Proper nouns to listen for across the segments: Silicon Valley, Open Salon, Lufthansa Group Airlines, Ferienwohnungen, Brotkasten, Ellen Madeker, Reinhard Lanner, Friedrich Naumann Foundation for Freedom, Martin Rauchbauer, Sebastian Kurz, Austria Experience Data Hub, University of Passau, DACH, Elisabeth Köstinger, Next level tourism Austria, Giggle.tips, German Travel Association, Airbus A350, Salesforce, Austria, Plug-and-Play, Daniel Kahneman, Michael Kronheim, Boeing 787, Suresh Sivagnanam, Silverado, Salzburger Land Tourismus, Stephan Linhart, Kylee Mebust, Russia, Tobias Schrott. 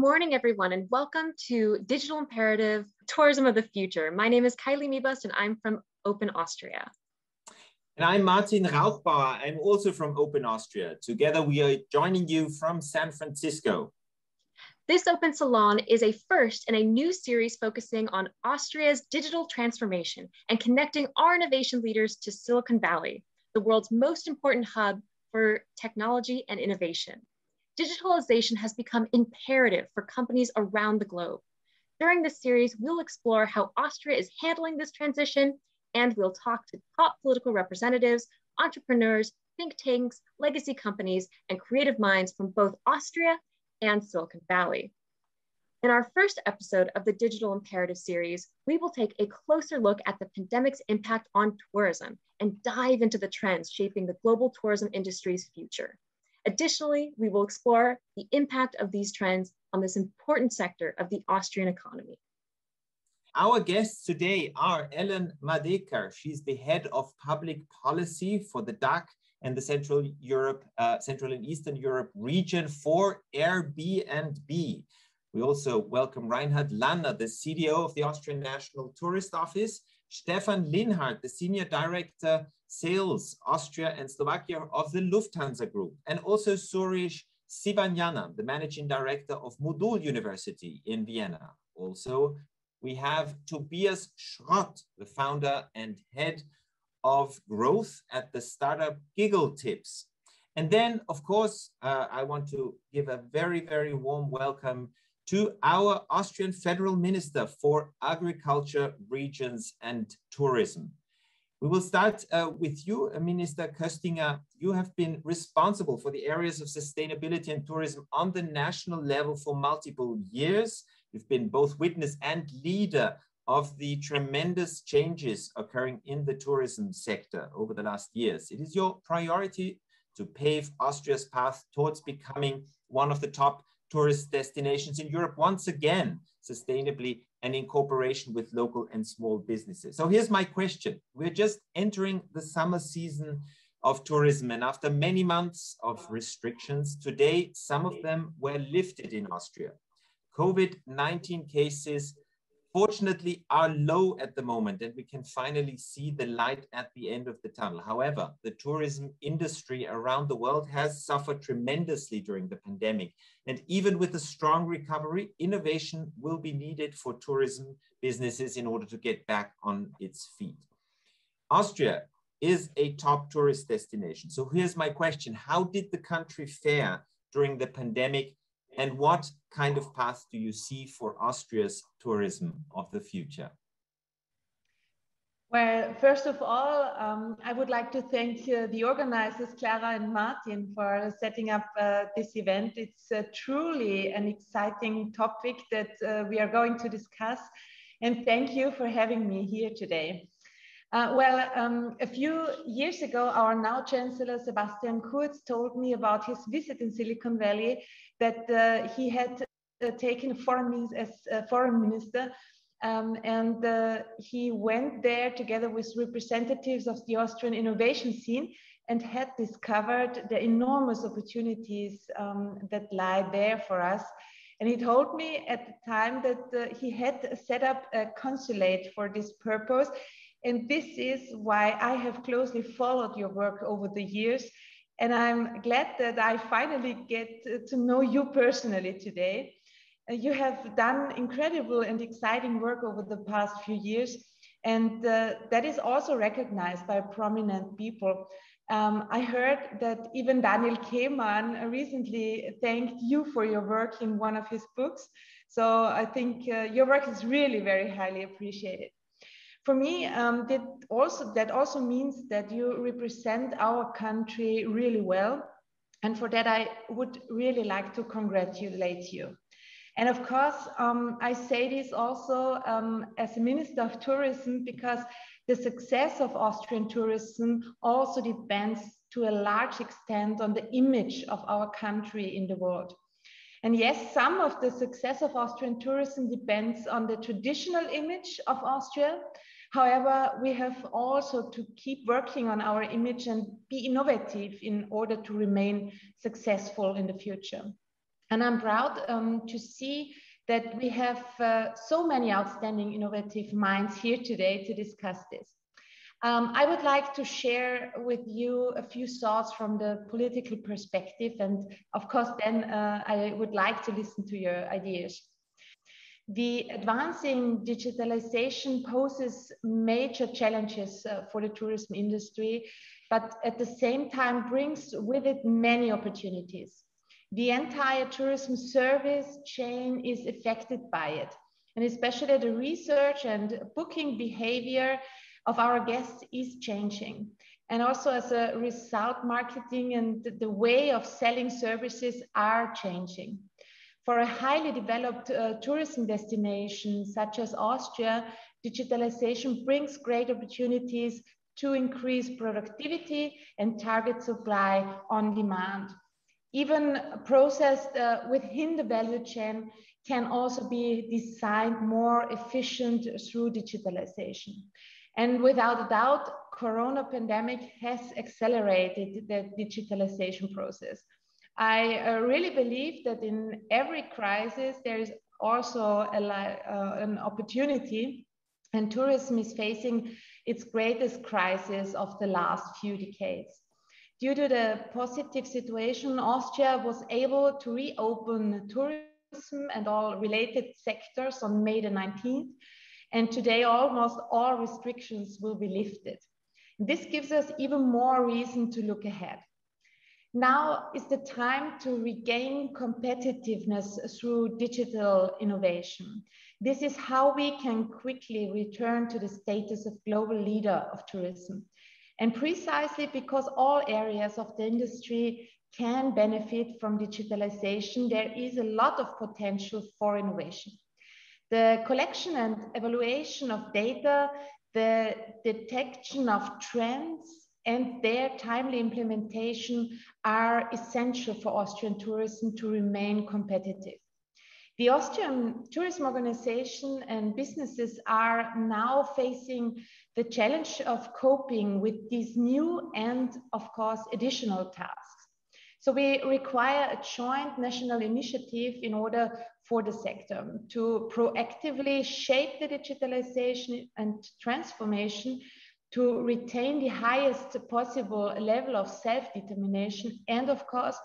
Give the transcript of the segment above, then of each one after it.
morning, everyone, and welcome to Digital Imperative Tourism of the Future. My name is Kylee Mebust, and I'm from Open Austria. And I'm Martin Rauchbauer. I'm also from Open Austria. Together, we are joining you from San Francisco. This Open Salon is a first in a new series focusing on Austria's digital transformation and connecting our innovation leaders to Silicon Valley, the world's most important hub for technology and innovation. Digitalization has become imperative for companies around the globe. During this series, we'll explore how Austria is handling this transition, and we'll talk to top political representatives, entrepreneurs, think tanks, legacy companies, and creative minds from both Austria and Silicon Valley. In our first episode of the Digital Imperative series, we will take a closer look at the pandemic's impact on tourism and dive into the trends shaping the global tourism industry's future. Additionally, we will explore the impact of these trends on this important sector of the Austrian economy. Our guests today are Ellen Madeker. She's the head of public policy for the DACH and the Central and Eastern Europe region for Airbnb. We also welcome Reinhard Lanner, the CDO of the Austrian National Tourist Office, Stephan Linhart, the Senior Director, Sales, Austria and Slovakia of the Lufthansa Group, and also Suresh Sivagnanam, the Managing Director of Modul University in Vienna. Also, we have Tobias Schrott, the founder and head of growth at the startup Giggle.tips. And then, of course, I want to give a very, very warm welcome to our Austrian Federal Minister for Agriculture, Regions and Tourism. We will start with you, Minister Köstinger. You have been responsible for the areas of sustainability and tourism on the national level for multiple years. You've been both witness and leader of the tremendous changes occurring in the tourism sector over the last years. It is your priority to pave Austria's path towards becoming one of the top tourist destinations in Europe once again, sustainably and in cooperation with local and small businesses. So here's my question. We're just entering the summer season of tourism, and after many months of restrictions, today some of them were lifted in Austria. COVID-19 cases fortunately are low at the moment, and we can finally see the light at the end of the tunnel. However, the tourism industry around the world has suffered tremendously during the pandemic. And even with a strong recovery, innovation will be needed for tourism businesses in order to get back on its feet. Austria is a top tourist destination. So here's my question. How did the country fare during the pandemic? And what kind of path do you see for Austria's tourism of the future? Well, first of all, I would like to thank the organizers, Clara and Martin, for setting up this event. It's truly an exciting topic that we are going to discuss. And thank you for having me here today. A few years ago, our now Chancellor Sebastian Kurz told me about his visit in Silicon Valley that he had taken as a foreign minister, he went there together with representatives of the Austrian innovation scene and had discovered the enormous opportunities that lie there for us. And he told me at the time that he had set up a consulate for this purpose. And this is why I have closely followed your work over the years. And I'm glad that I finally get to know you personally today. You have done incredible and exciting work over the past few years. And that is also recognized by prominent people. I heard that even Daniel Kahneman recently thanked you for your work in one of his books. So I think your work is really very highly appreciated. For me, that also means that you represent our country really well. And for that, I would really like to congratulate you. And of course, I say this also as a Minister of Tourism, because the success of Austrian tourism also depends to a large extent on the image of our country in the world. And yes, some of the success of Austrian tourism depends on the traditional image of Austria. However, we have also to keep working on our image and be innovative in order to remain successful in the future. And I'm proud to see that we have so many outstanding innovative minds here today to discuss this. I would like to share with you a few thoughts from the political perspective, and of course then I would like to listen to your ideas. The advancing digitalization poses major challenges for the tourism industry, but at the same time brings with it many opportunities. The entire tourism service chain is affected by it, and especially the research and booking behavior of our guests is changing. And also as a result, marketing and the way of selling services are changing. For a highly developed tourism destination such as Austria, digitalization brings great opportunities to increase productivity and target supply on demand. Even processed within the value chain can also be designed more efficient through digitalization. And without a doubt, Corona pandemic has accelerated the digitalization process. I really believe that in every crisis, there is also an opportunity, and tourism is facing its greatest crisis of the last few decades. Due to the positive situation, Austria was able to reopen tourism and all related sectors on May the 19th. And today, almost all restrictions will be lifted. This gives us even more reason to look ahead. Now is the time to regain competitiveness through digital innovation. This is how we can quickly return to the status of global leader of tourism. And precisely because all areas of the industry can benefit from digitalization, there is a lot of potential for innovation. The collection and evaluation of data, the detection of trends, and their timely implementation are essential for Austrian tourism to remain competitive. The Austrian tourism organization and businesses are now facing the challenge of coping with these new and, of course, additional tasks. So we require a joint national initiative in order for the sector to proactively shape the digitalization and transformation to retain the highest possible level of self-determination and, of course,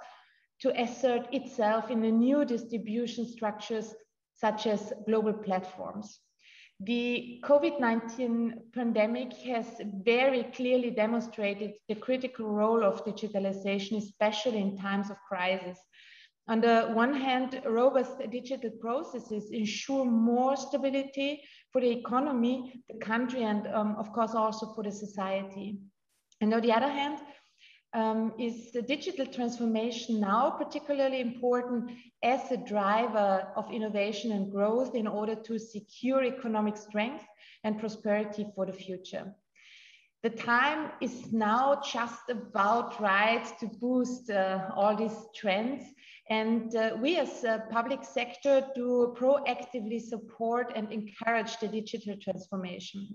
to assert itself in the new distribution structures such as global platforms. The COVID-19 pandemic has very clearly demonstrated the critical role of digitalization, especially in times of crisis. On the one hand, robust digital processes ensure more stability for the economy, the country, and of course also for the society. And on the other hand, is the digital transformation now particularly important as a driver of innovation and growth in order to secure economic strength and prosperity for the future. The time is now just about right to boost all these trends, and we as a public sector do proactively support and encourage the digital transformation.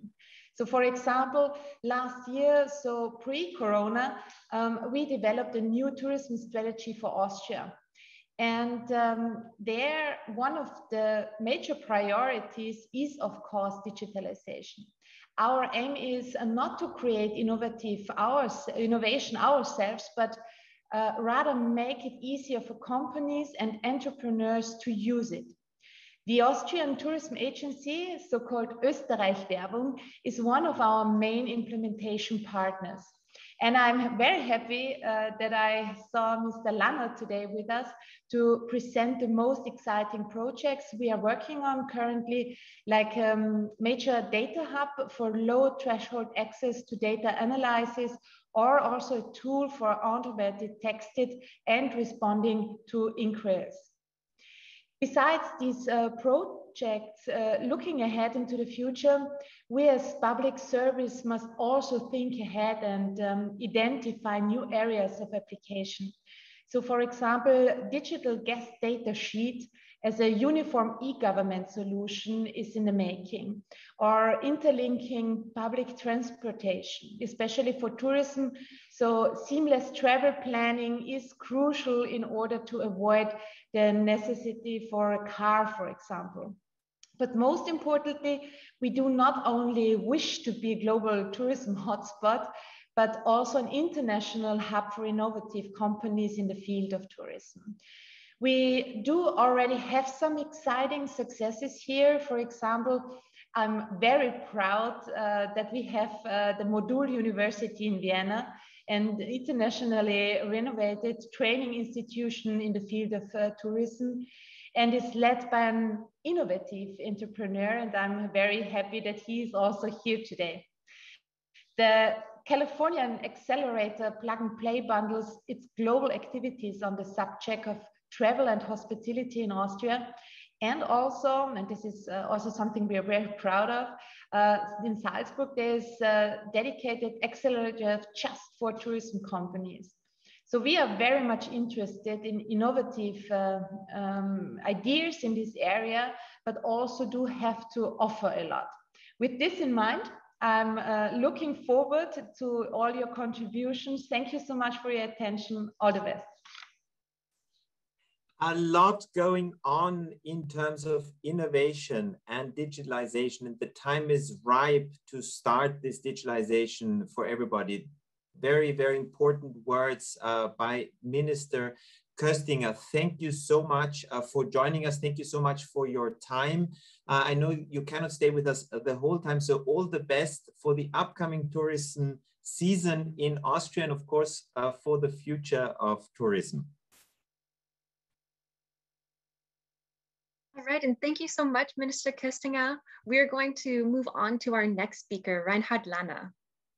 So for example, last year, so pre-Corona, we developed a new tourism strategy for Austria. And there, one of the major priorities is, of course, digitalization. Our aim is not to create innovation ourselves, but rather make it easier for companies and entrepreneurs to use it. The Austrian Tourism Agency, so-called Österreich-Werbung, is one of our main implementation partners. And I'm very happy that I saw Mr. Lanner today with us to present the most exciting projects we are working on currently, like a major data hub for low threshold access to data analysis, or also a tool for automated texting and responding to inquiries. Besides these projects, looking ahead into the future, we as public service must also think ahead and identify new areas of application. So for example, digital guest data sheet as a uniform e-government solution is in the making, or interlinking public transportation, especially for tourism. So seamless travel planning is crucial in order to avoid the necessity for a car, for example. But most importantly, we do not only wish to be a global tourism hotspot, but also an international hub for innovative companies in the field of tourism. We do already have some exciting successes here. For example, I'm very proud that we have the Modul University in Vienna, an internationally renovated training institution in the field of tourism, and is led by an innovative entrepreneur, and I'm very happy that he is also here today. The Californian accelerator Plug-and-Play bundles its global activities on the subject of travel and hospitality in Austria, and also, and this is also something we are very proud of, in Salzburg there is a dedicated accelerator just for tourism companies. So we are very much interested in innovative ideas in this area, but also do have to offer a lot. With this in mind, I'm looking forward to all your contributions. Thank you so much for your attention. All the best. A lot going on in terms of innovation and digitalization, and the time is ripe to start this digitalization for everybody. Very, very important words by Minister Köstinger. Thank you so much for joining us. Thank you so much for your time. I know you cannot stay with us the whole time, so all the best for the upcoming tourism season in Austria, and of course, for the future of tourism. All right, and thank you so much, Minister Köstinger. We are going to move on to our next speaker, Reinhard Lanner.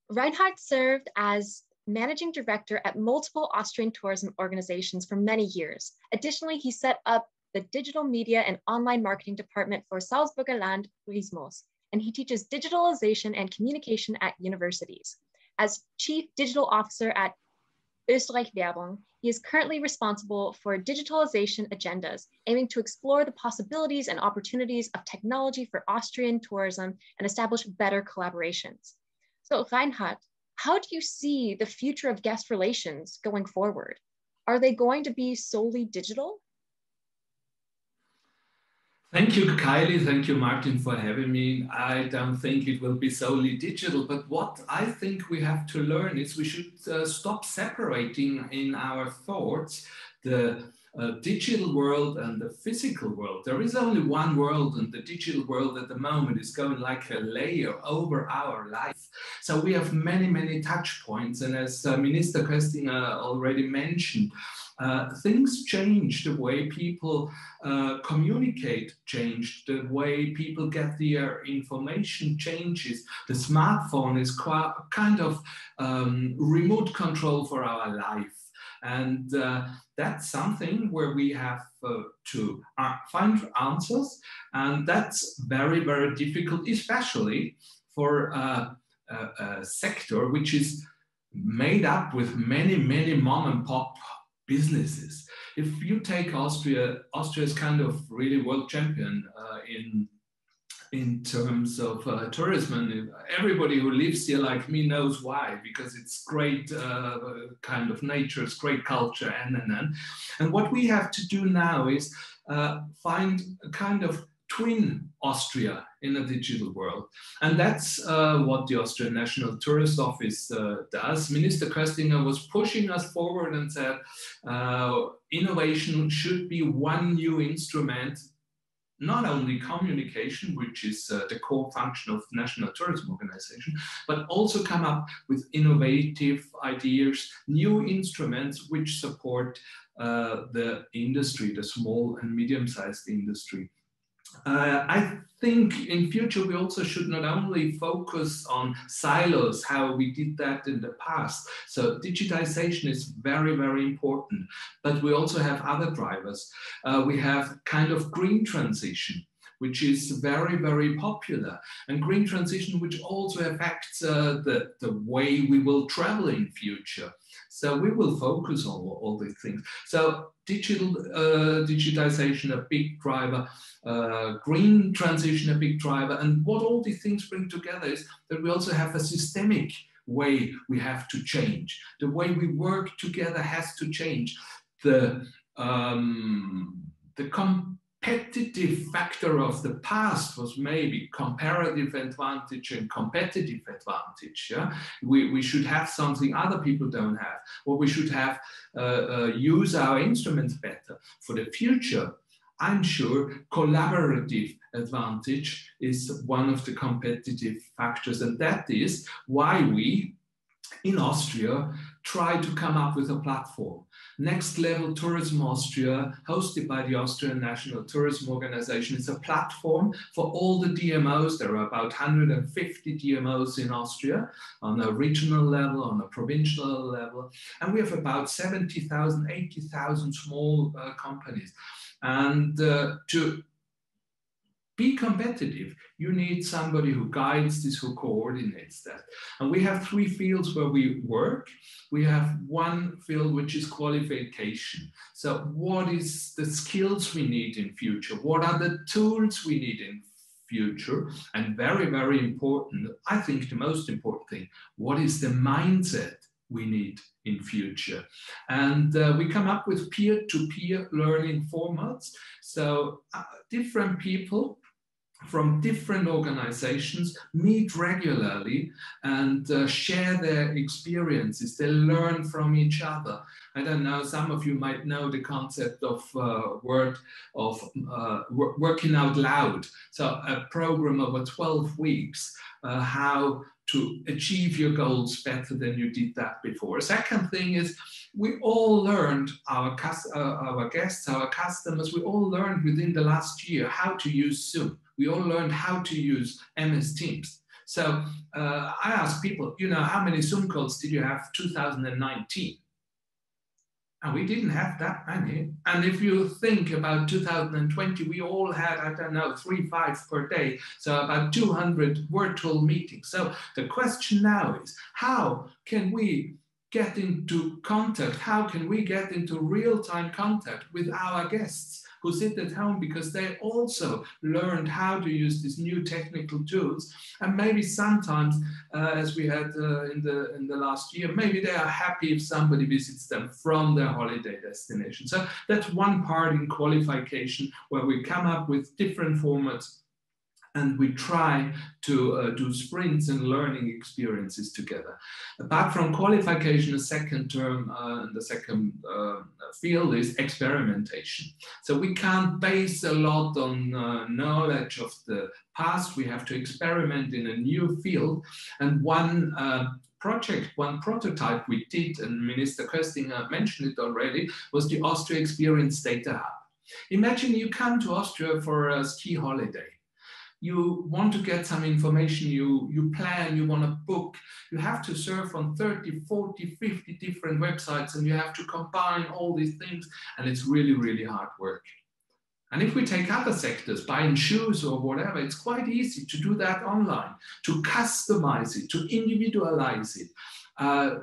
Reinhard served as managing director at multiple Austrian tourism organizations for many years. Additionally, he set up the digital media and online marketing department for Salzburger Land Tourismus, and he teaches digitalization and communication at universities. As chief digital officer at Österreich-Werbung, he is currently responsible for digitalization agendas, aiming to explore the possibilities and opportunities of technology for Austrian tourism and establish better collaborations. So Reinhard, how do you see the future of guest relations going forward? Are they going to be solely digital? Thank you, Kylee. Thank you, Martin, for having me. I don't think it will be solely digital, but what I think we have to learn is we should stop separating in our thoughts the digital world and the physical world. There is only one world, and the digital world at the moment is going like a layer over our life. So we have many, many touch points. And as Minister Köstinger already mentioned, things change, the way people communicate change, the way people get their information changes. The smartphone is quite, kind of remote control for our life. And that's something where we have to find answers. And that's very, very difficult, especially for a sector which is made up with many, many mom and pop businesses. If you take Austria, Austria is kind of really world champion in terms of tourism, and everybody who lives here like me knows why, because it's great kind of nature, it's great culture, and what we have to do now is find a kind of twin Austria in a digital world. And that's what the Austrian National Tourist Office does. Minister Köstinger was pushing us forward and said innovation should be one new instrument, not only communication, which is the core function of the National Tourism Organization, but also come up with innovative ideas, new instruments which support the industry, the small and medium-sized industry. I think in future we also should not only focus on silos, how we did that in the past. So digitization is very, very important, but we also have other drivers. We have kind of green transition, which is very, very popular, and green transition which also affects the way we will travel in future. So we will focus on all these things. So digital digitization, a big driver, green transition, a big driver. And what all these things bring together is that we also have a systemic way we have to change. The way we work together has to change. The competitive factor of the past was maybe comparative advantage and competitive advantage. Yeah? We should have something other people don't have, or we should have use our instruments better. For the future, I'm sure collaborative advantage is one of the competitive factors, and that is why we in Austria try to come up with a platform. Next Level Tourism Austria, hosted by the Austrian National Tourism Organization, is a platform for all the DMOs. There are about 150 DMOs in Austria on a regional level, on a provincial level. And we have about 70,000, 80,000 small companies. And to be competitive, you need somebody who guides this, who coordinates that. And we have three fields where we work. We have one field which is qualification. So what is the skills we need in future? What are the tools we need in future? And very, very important, I think the most important thing, what is the mindset we need in future? And we come up with peer-to-peer learning formats. So different people from different organizations meet regularly and share their experiences. They learn from each other. I don't know, some of you might know the concept of working out loud. So a program over 12 weeks, how to achieve your goals better than you did that before. A second thing is we all learned, our guests, our customers, we all learned within the last year how to use Zoom. We all learned how to use MS Teams. So I ask people, you know, how many Zoom calls did you have 2019? And we didn't have that many. And if you think about 2020, we all had, I don't know, 3-5 per day. So about 200 virtual meetings. So the question now is, how can we get into contact? How can we get into real-time contact with our guests who sit at home, because they also learned how to use these new technical tools? And maybe sometimes, as we had in the last year, maybe they are happy if somebody visits them from their holiday destination. So that's one part in qualification, where we come up with different formats and we try to do sprints and learning experiences together. Apart from qualification, the second term, the second field is experimentation. So we can't base a lot on knowledge of the past. We have to experiment in a new field. And one project, one prototype we did, and Minister Köstinger mentioned it already, was the Austria Experience Data Hub. Imagine you come to Austria for a ski holiday. You want to get some information, you plan, you want to book. You have to surf on 30, 40, 50 different websites, and you have to combine all these things. And it's really, really hard work. And if we take other sectors, buying shoes or whatever, it's quite easy to do that online, to customize it, to individualize it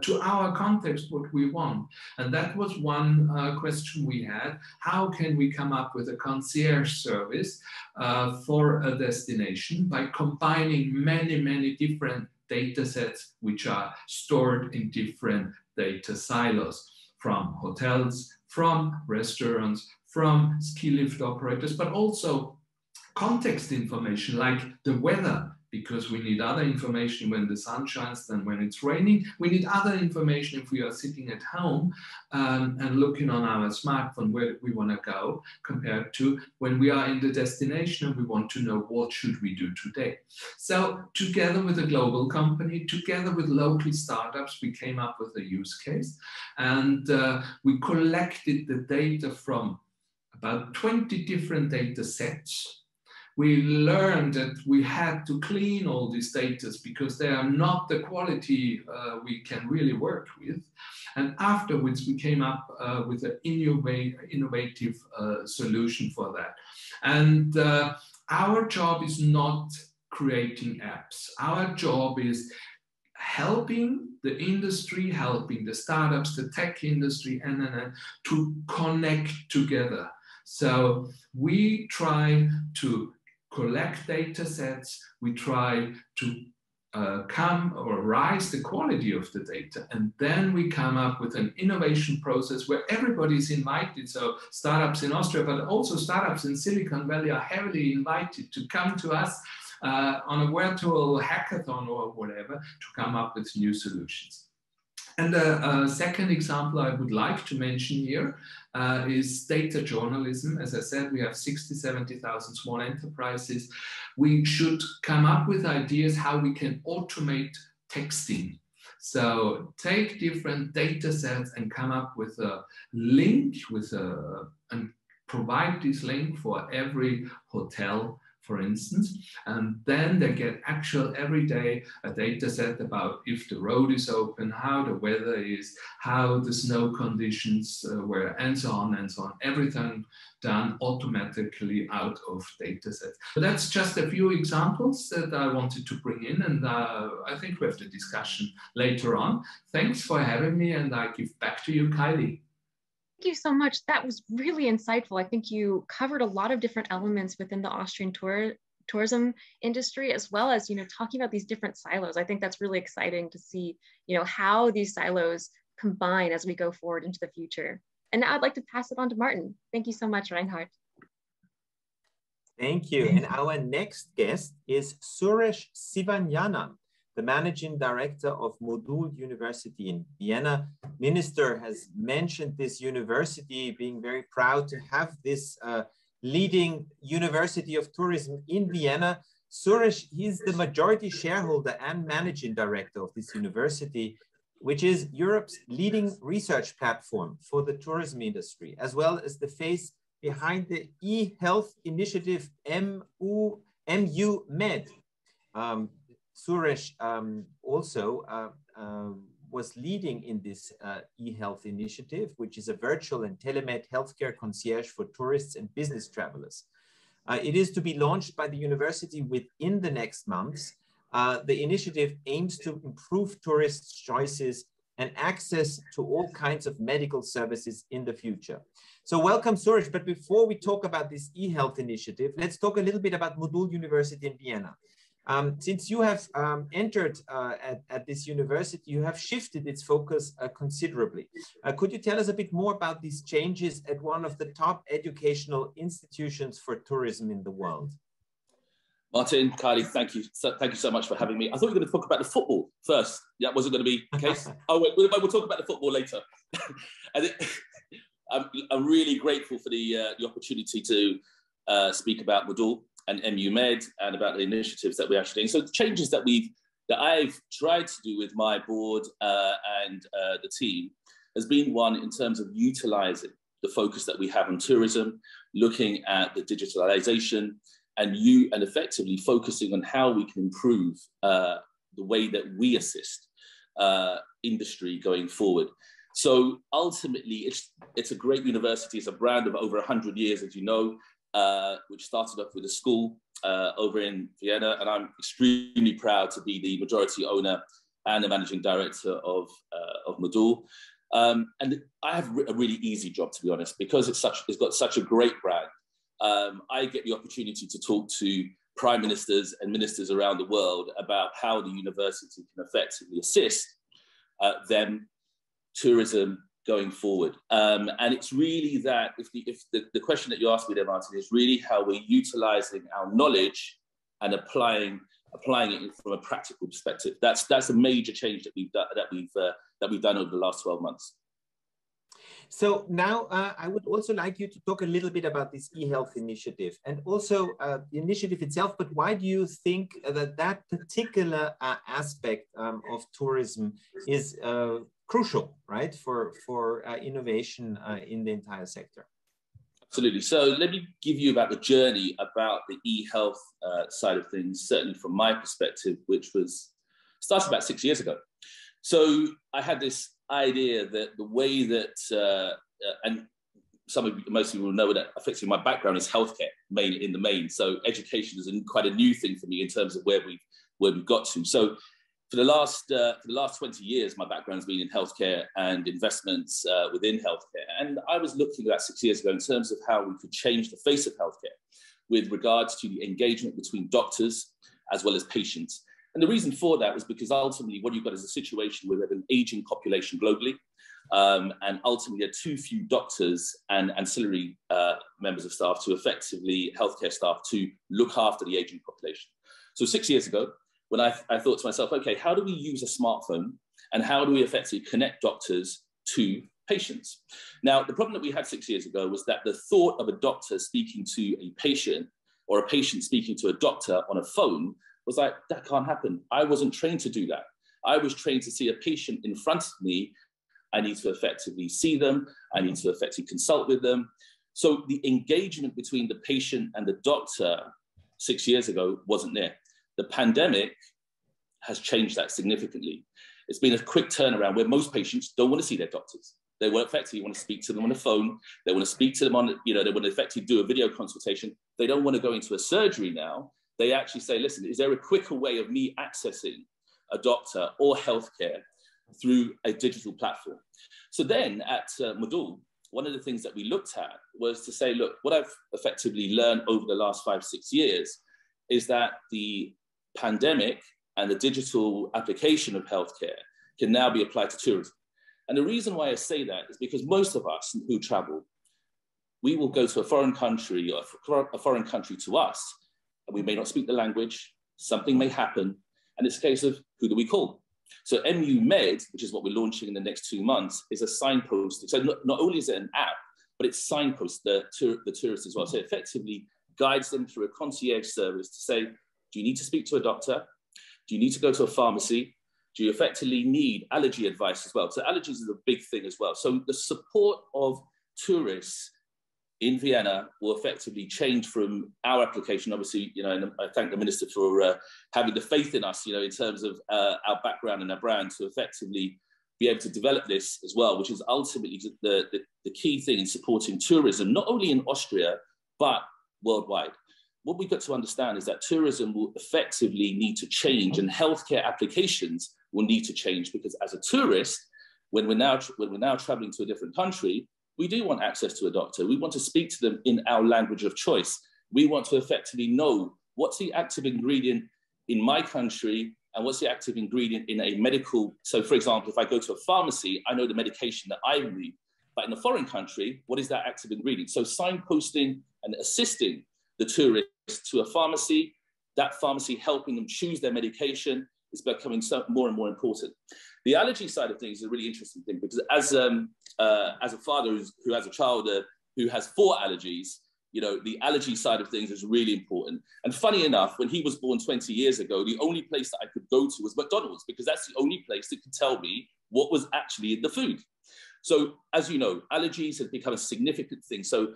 to our context, what we want. And that was one question we had. How can we come up with a concierge service for a destination by combining many, many different data sets which are stored in different data silos, from hotels, from restaurants, from ski lift operators, but also context information like the weather, because we need other information when the sun shines than when it's raining. We need other information if we are sitting at home and looking on our smartphone where we want to go, compared to when we are in the destination and we want to know what should we do today. So together with a global company, together with local startups, we came up with a use case, and we collected the data from about 20 different data sets. We learned that we had to clean all these data because they are not the quality we can really work with. And afterwards, we came up with an innovative solution for that. And our job is not creating apps. Our job is helping the industry, helping the startups, the tech industry, and to connect together. So we try to collect data sets, we try to rise the quality of the data, and then we come up with an innovation process where everybody is invited. So startups in Austria, but also startups in Silicon Valley, are heavily invited to come to us on a virtual hackathon or whatever to come up with new solutions. And the second example I would like to mention here is data journalism. As I said, we have 60, 70,000 small enterprises. We should come up with ideas how we can automate texting. So take different data sets and come up with a link, and provide this link for every hotel, for instance, and then they get actual every day a data set about if the road is open, how the weather is, how the snow conditions were, and so on and so on. Everything done automatically out of data sets. So that's just a few examples that I wanted to bring in, and I think we have the discussion later on. Thanks for having me, and I give back to you, Kylee. Thank you so much. That was really insightful. I think you covered a lot of different elements within the Austrian tourism industry, as well as, you know, talking about these different silos. I think that's really exciting to see, you know, how these silos combine as we go forward into the future. And now I'd like to pass it on to Martin. Thank you so much, Reinhard. Thank you. And our next guest is Suresh Sivagnanam, the Managing Director of Modul University in Vienna. Minister has mentioned this university, being very proud to have this leading university of tourism in Vienna. Suresh, he's the majority shareholder and Managing Director of this university, which is Europe's leading research platform for the tourism industry, as well as the face behind the e-health initiative MU Med. Suresh also was leading in this e-health initiative, which is a virtual and telemed healthcare concierge for tourists and business travelers. It is to be launched by the university within the next months. The initiative aims to improve tourists' choices and access to all kinds of medical services in the future. So welcome, Suresh. But before we talk about this e-health initiative, let's talk a little bit about Modul University in Vienna. Since you have entered at this university, you have shifted its focus considerably. Could you tell us a bit more about these changes at one of the top educational institutions for tourism in the world? Martin, Kylee, thank you so much for having me. I thought we were going to talk about the football first. That wasn't going to be the case. Oh, wait, we'll talk about the football later. I'm really grateful for the opportunity to speak about Modul and MU Med, and about the initiatives that we're actually doing. So the changes that I've tried to do with my board and the team has been one in terms of utilizing the focus that we have on tourism, looking at the digitalization, and effectively focusing on how we can improve the way that we assist industry going forward. So ultimately, it's a great university. It's a brand of over 100 years, as you know, which started off with a school over in Vienna, and I'm extremely proud to be the majority owner and the managing director of Modul. And I have a really easy job, to be honest, because it's got such a great brand. I get the opportunity to talk to prime ministers and ministers around the world about how the university can effectively assist them, tourism, going forward. And it's really that, if the question that you asked me there, Martin, is really how we're utilizing our knowledge and applying it from a practical perspective. That's a major change that we've done over the last 12 months. So now I would also like you to talk a little bit about this e-health initiative, and also the initiative itself, but why do you think that that particular aspect of tourism is crucial, right, for innovation in the entire sector? Absolutely. So let me give you about the journey about the e-health side of things, certainly from my perspective, which started about 6 years ago. So I had this idea that the way that, and most of you will know that effectively my background is healthcare in the main. So education is quite a new thing for me in terms of where we've got to. So For the last 20 years, my background has been in healthcare and investments within healthcare. And I was looking at that 6 years ago in terms of how we could change the face of healthcare with regards to the engagement between doctors as well as patients. And the reason for that was because ultimately what you've got is a situation where we have an aging population globally, and ultimately there are too few doctors and ancillary members of staff to effectively healthcare staff to look after the aging population. So 6 years ago, when I thought to myself, okay, how do we use a smartphone and how do we effectively connect doctors to patients? Now, the problem that we had 6 years ago was that the thought of a doctor speaking to a patient or a patient speaking to a doctor on a phone was like, that can't happen. I wasn't trained to do that. I was trained to see a patient in front of me. I need to effectively see them. I need to effectively consult with them. So the engagement between the patient and the doctor 6 years ago wasn't there. The pandemic has changed that significantly. It's been a quick turnaround where most patients don't want to see their doctors. They will effectively want to speak to them on the phone. They want to speak to them on, you know, they want to effectively do a video consultation. They don't want to go into a surgery now. They actually say, listen, is there a quicker way of me accessing a doctor or healthcare through a digital platform? So then at Modul, one of the things that we looked at was to say, look, what I've effectively learned over the last five, 6 years is that the pandemic and the digital application of healthcare can now be applied to tourism. And the reason why I say that is because most of us who travel, we will go to a foreign country or a foreign country to us, and we may not speak the language, something may happen, and it's a case of who do we call? So MU Med, which is what we're launching in the next 2 months, is a signpost. So not only is it an app, but it signposts the tourists as well. So it effectively guides them through a concierge service to say, do you need to speak to a doctor? Do you need to go to a pharmacy? Do you effectively need allergy advice as well? So allergies is a big thing as well. So the support of tourists in Vienna will effectively change from our application. Obviously, you know, and I thank the minister for having the faith in us, you know, in terms of our background and our brand to effectively be able to develop this as well, which is ultimately the key thing in supporting tourism, not only in Austria, but worldwide. What we've got to understand is that tourism will effectively need to change and healthcare applications will need to change, because as a tourist, when we're now traveling to a different country, we do want access to a doctor. We want to speak to them in our language of choice. We want to effectively know what's the active ingredient in my country and what's the active ingredient in a medical. So for example, if I go to a pharmacy, I know the medication that I need, but in a foreign country, what is that active ingredient? So signposting and assisting the tourists to a pharmacy, that pharmacy helping them choose their medication is becoming more and more important. The allergy side of things is a really interesting thing, because as a father who has a child who has four allergies, you know, the allergy side of things is really important. And funny enough, when he was born 20 years ago, the only place that I could go to was McDonald's, because that's the only place that could tell me what was actually in the food. So as you know, allergies have become a significant thing. So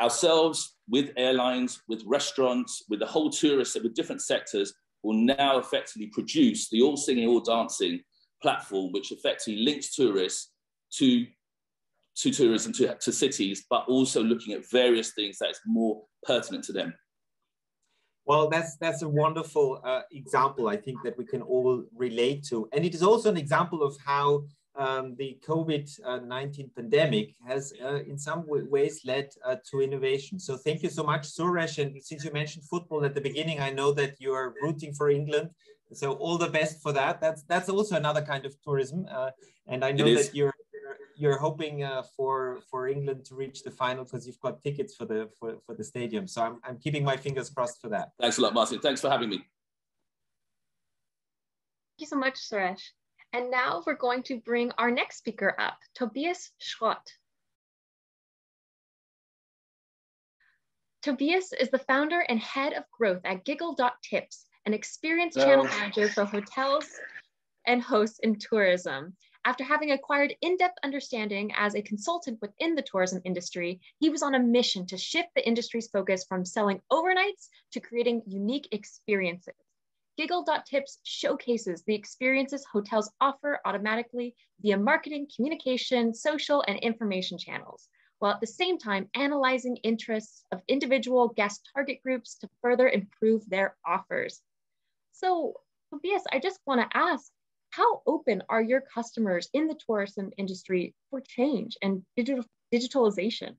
ourselves, with airlines, with restaurants, with the whole tourists and with different sectors, will now effectively produce the all singing, all dancing platform, which effectively links tourists to tourism, to cities, but also looking at various things that is more pertinent to them. Well, that's a wonderful example, I think, that we can all relate to. And it is also an example of how the COVID-19 pandemic has in some ways led to innovation. So thank you so much, Suresh. And since you mentioned football at the beginning, I know that you are rooting for England. So all the best for that. That's also another kind of tourism. And I know that you're hoping for England to reach the final, because you've got tickets for the stadium. So I'm keeping my fingers crossed for that. Thanks a lot, Martin. Thanks for having me. Thank you so much, Suresh. And now we're going to bring our next speaker up, Tobias Schrott. Tobias is the founder and head of growth at Giggle.tips, an experience channel manager for hotels and hosts in tourism. After having acquired in-depth understanding as a consultant within the tourism industry, he was on a mission to shift the industry's focus from selling overnights to creating unique experiences. Giggle.tips showcases the experiences hotels offer automatically via marketing, communication, social, and information channels, while at the same time analyzing interests of individual guest target groups to further improve their offers. So, Tobias, I just want to ask, how open are your customers in the tourism industry for change and digitalization?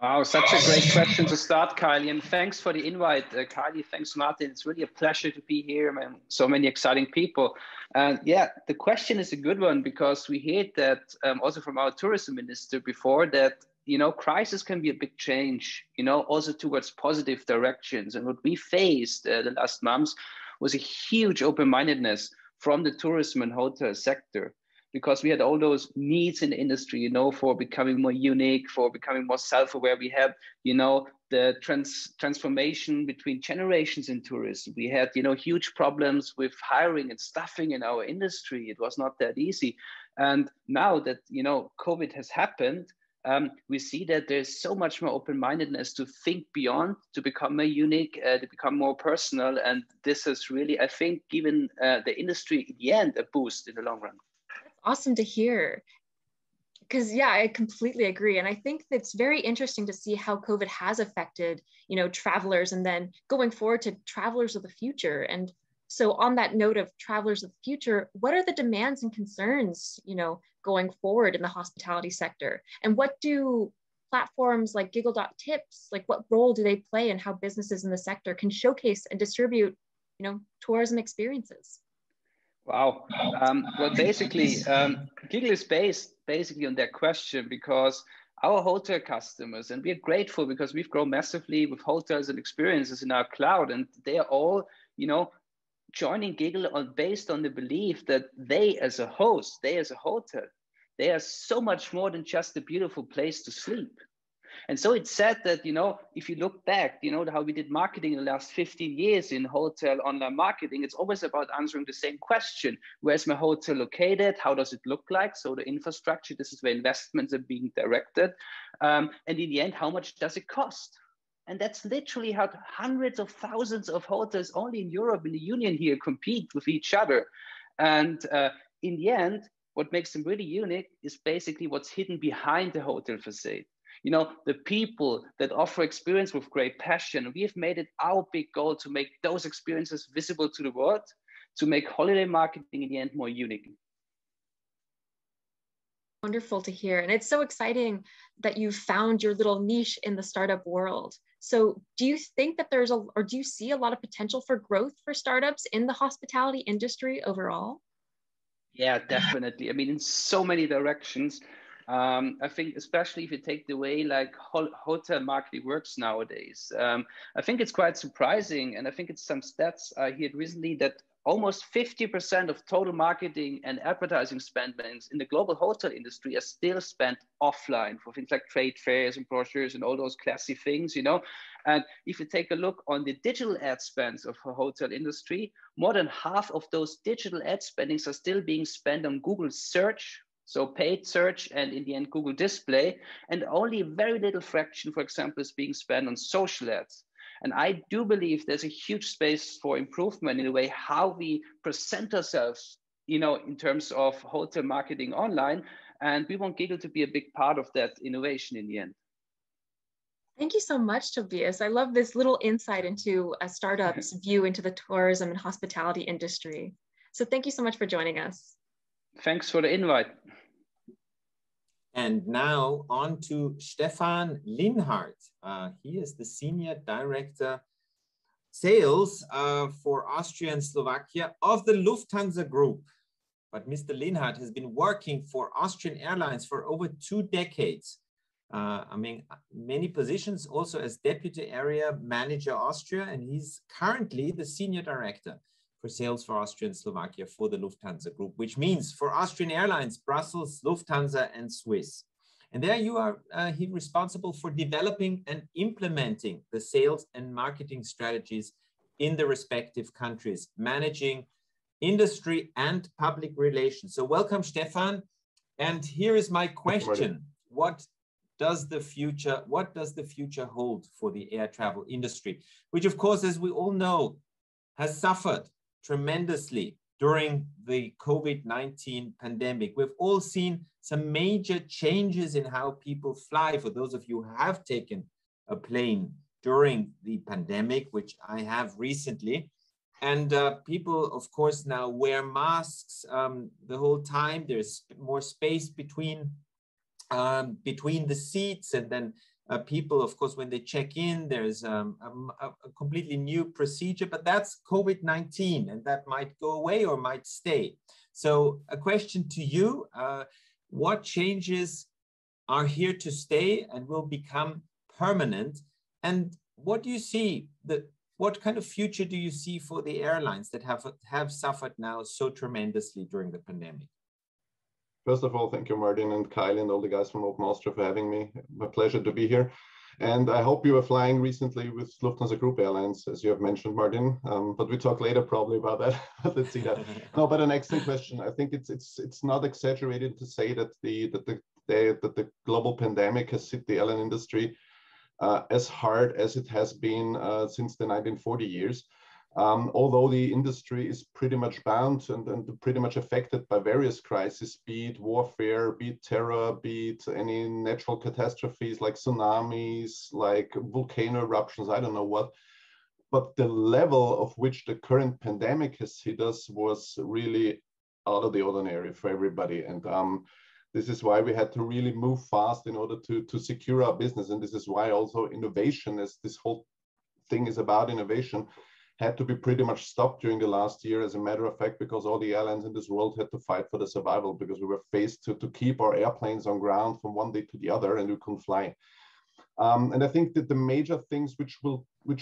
Wow, such a great question to start, Kylee, and thanks for the invite, Kylee. Thanks, Martin. It's really a pleasure to be here, man. So many exciting people. And yeah, the question is a good one because we heard that also from our tourism minister before that, you know, crisis can be a big change, you know, also towards positive directions. And what we faced the last months was a huge open-mindedness from the tourism and hotel sector, because we had all those needs in the industry, you know, for becoming more unique, for becoming more self-aware. We had, you know, the transformation between generations in tourism. We had, you know, huge problems with hiring and staffing in our industry. It was not that easy. And now that, you know, COVID has happened, we see that there's so much more open-mindedness to think beyond, to become more unique, to become more personal. And this has really, I think, given the industry in the end a boost in the long run. Awesome to hear, because yeah, I completely agree, and I think that's very interesting to see how COVID has affected, you know, travelers, and then going forward to travelers of the future. And so, on that note of travelers of the future, what are the demands and concerns, you know, going forward in the hospitality sector, and what do platforms like Giggle.tips, like what role do they play, and how businesses in the sector can showcase and distribute, you know, tourism experiences? Wow. Well, basically, Giggle is based basically on that question, because our hotel customers, and we are grateful because we've grown massively with hotels and experiences in our cloud, and they are all, you know, joining Giggle on based on the belief that they as a host, they as a hotel, they are so much more than just a beautiful place to sleep. And so it's said that, you know, if you look back, you know, how we did marketing in the last 15 years in hotel online marketing, it's always about answering the same question. Where's my hotel located? How does it look like? So the infrastructure, this is where investments are being directed. And in the end, how much does it cost? And that's literally how hundreds of thousands of hotels only in Europe, in the Union here, compete with each other. And in the end, what makes them really unique is basically what's hidden behind the hotel facade. You know, the people that offer experience with great passion. We have made it our big goal to make those experiences visible to the world, to make holiday marketing in the end more unique. Wonderful to hear. And it's so exciting that you found your little niche in the startup world. So do you think that there's a, or do you see a lot of potential for growth for startups in the hospitality industry overall? Yeah, definitely. I mean, in so many directions. I think especially if you take the way like hotel marketing works nowadays, I think it's quite surprising. And I think it's some stats I heard recently that almost 50% of total marketing and advertising spendings in the global hotel industry are still spent offline for things like trade fairs and brochures and all those classy things, you know. And if you take a look on the digital ad spends of the hotel industry, more than half of those digital ad spendings are still being spent on Google search, so paid search, and in the end, Google display, and only a very little fraction, for example, is being spent on social ads. And I do believe there's a huge space for improvement in the way how we present ourselves, you know, in terms of hotel marketing online. And we want Giggle to be a big part of that innovation in the end. Thank you so much, Tobias. I love this little insight into a startup's view into the tourism and hospitality industry. So thank you so much for joining us. Thanks for the invite. And now on to Stephan Linhart. He is the Senior Director Sales for Austria and Slovakia of the Lufthansa Group. But Mr. Linhart has been working for Austrian Airlines for over 2 decades. I mean, many positions, also as Deputy Area Manager Austria, and he's currently the Senior Director for sales for Austria and Slovakia for the Lufthansa Group, which means for Austrian Airlines, Brussels, Lufthansa, and Swiss. And there you are he's responsible for developing and implementing the sales and marketing strategies in the respective countries, managing industry and public relations. So welcome, Stefan. And here is my question. What does the future hold for the air travel industry, which of course, as we all know, has suffered tremendously during the COVID-19 pandemic. We've all seen some major changes in how people fly. For those of you who have taken a plane during the pandemic, which I have recently, And people, of course, now wear masks the whole time. There's more space between the seats. And then people, of course, when they check in, there's a completely new procedure, but that's COVID-19, and that might go away or might stay. So a question to you, what changes are here to stay and will become permanent? And what do you see, what kind of future do you see for the airlines that have suffered now so tremendously during the pandemic? First of all, thank you, Martin and Kylee and all the guys from Open Austria for having me. My pleasure to be here. And I hope you were flying recently with Lufthansa Group Airlines, as you have mentioned, Martin. But we talk later probably about that. Let's see that. No, but an excellent question. I think it's not exaggerated to say that the global pandemic has hit the airline industry as hard as it has been since the 1940 years. Although the industry is pretty much bound and pretty much affected by various crises, be it warfare, be it terror, be it any natural catastrophes like tsunamis, like volcano eruptions, I don't know what. But the level of which the current pandemic has hit us was really out of the ordinary for everybody. And this is why we had to really move fast in order to secure our business. And this is why also innovation, as this whole thing is about innovation, had to be pretty much stopped during the last year, as a matter of fact, because all the airlines in this world had to fight for the survival, because we were faced to keep our airplanes on ground from one day to the other, and we couldn't fly. And I think that the major things which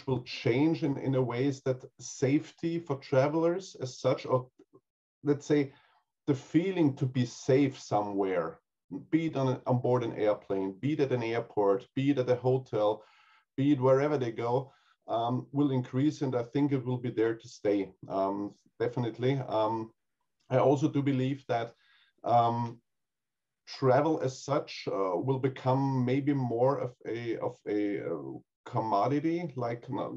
will change in a way is that safety for travelers as such, or let's say the feeling to be safe somewhere, be it on board an airplane, be it at an airport, be it at a hotel, be it wherever they go, will increase, and I think it will be there to stay, definitely. I also do believe that travel as such will become maybe more of a commodity, like a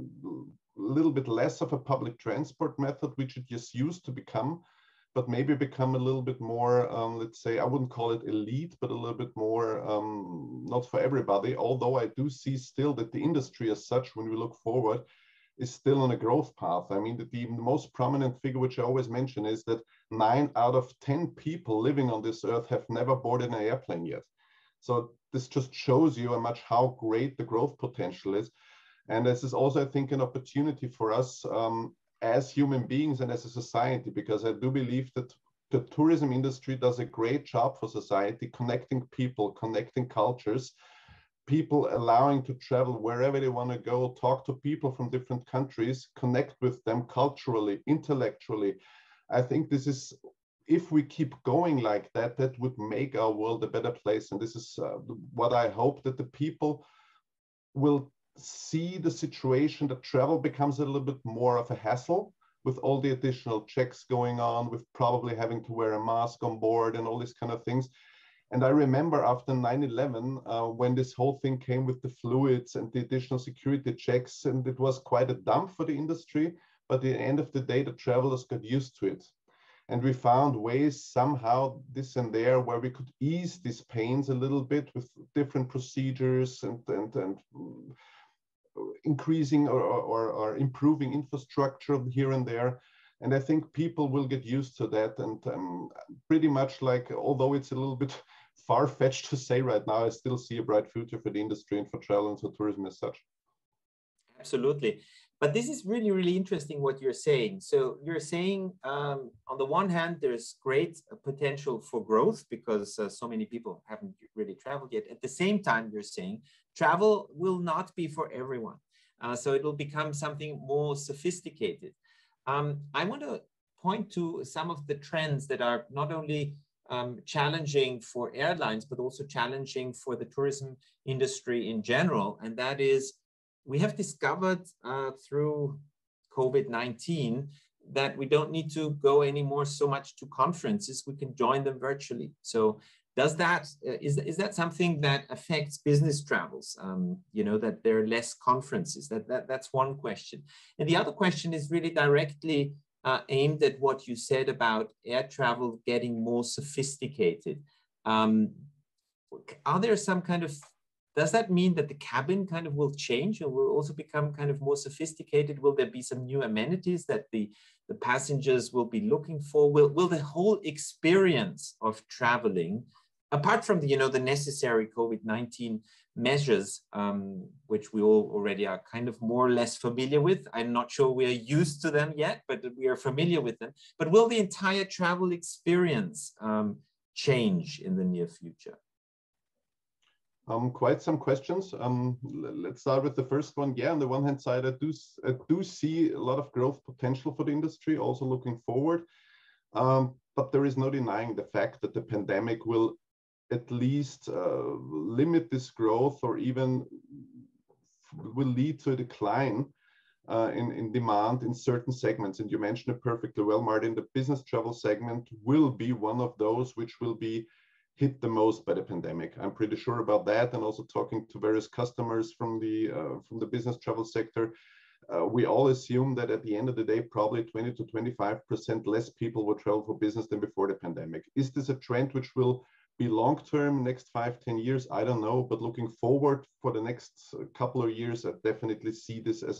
little bit less of a public transport method, which it just used to become, but maybe become a little bit more, let's say, I wouldn't call it elite, but a little bit more not for everybody, although I do see still that the industry as such, when we look forward, is still on a growth path. I mean, the most prominent figure, which I always mention, is that 9 out of 10 people living on this earth have never boarded an airplane yet. So this just shows you how much how great the growth potential is. And this is also, I think, an opportunity for us as human beings and as a society, because I do believe that the tourism industry does a great job for society, connecting people, connecting cultures, people allowing to travel wherever they want to go, talk to people from different countries, connect with them culturally, intellectually. I think this is, if we keep going like that, that would make our world a better place. And this is what I hope, that the people will see the situation that travel becomes a little bit more of a hassle with all the additional checks going on, with probably having to wear a mask on board and all these kind of things. And I remember after 9/11, when this whole thing came with the fluids and the additional security checks, and it was quite a dump for the industry, but at the end of the day, the travelers got used to it. And we found ways somehow this and there where we could ease these pains a little bit with different procedures and increasing or improving infrastructure here and there. And I think people will get used to that. And pretty much like, although it's a little bit far-fetched to say right now, I still see a bright future for the industry and for travel and for tourism as such. Absolutely. But this is really, really interesting what you're saying. So you're saying on the one hand, there's great potential for growth because so many people haven't really traveled yet. At the same time, you're saying travel will not be for everyone. So it will become something more sophisticated. I want to point to some of the trends that are not only challenging for airlines, but also challenging for the tourism industry in general. And that is, we have discovered through COVID-19 that we don't need to go anymore so much to conferences. We can join them virtually. So does that, is that something that affects business travels? You know, that there are less conferences, that's one question. And the other question is really directly aimed at what you said about air travel getting more sophisticated. Are there some kind of Does that mean that the cabin kind of will change and will also become kind of more sophisticated? Will there be some new amenities that the passengers will be looking for? Will the whole experience of traveling, apart from the, you know, the necessary COVID-19 measures, which we all already are kind of more or less familiar with. I'm not sure we are used to them yet, but we are familiar with them. But will the entire travel experience change in the near future? Quite some questions. Let's start with the first one. Yeah, on the one hand side, I do see a lot of growth potential for the industry, also looking forward. But there is no denying the fact that the pandemic will at least limit this growth, or even will lead to a decline in demand in certain segments. And you mentioned it perfectly well, Martin, the business travel segment will be one of those which will be hit the most by the pandemic. I'm pretty sure about that. And also talking to various customers from the business travel sector, we all assume that at the end of the day, probably 20 to 25% less people will travel for business than before the pandemic. Is this a trend which will be long-term, next 5-10 years? I don't know, but looking forward for the next couple of years, I definitely see this as